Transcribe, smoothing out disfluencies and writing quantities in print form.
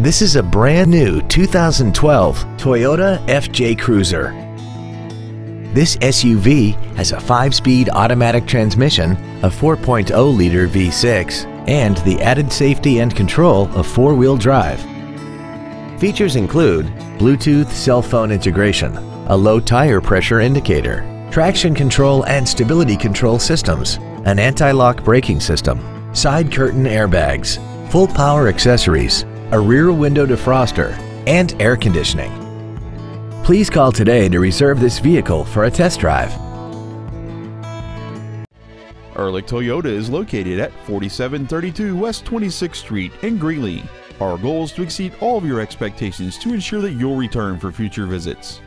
This is a brand new 2012 Toyota FJ Cruiser. This SUV has a 5-speed automatic transmission, a 4.0-liter V6, and the added safety and control of 4-wheel drive. Features include Bluetooth cell phone integration, a low tire pressure indicator, traction control and stability control systems, an anti-lock braking system, side curtain airbags, full power accessories, a rear window defroster, and air conditioning. Please call today to reserve this vehicle for a test drive. Ehrlich Toyota is located at 4732 West 26th Street in Greeley. Our goal is to exceed all of your expectations to ensure that you'll return for future visits.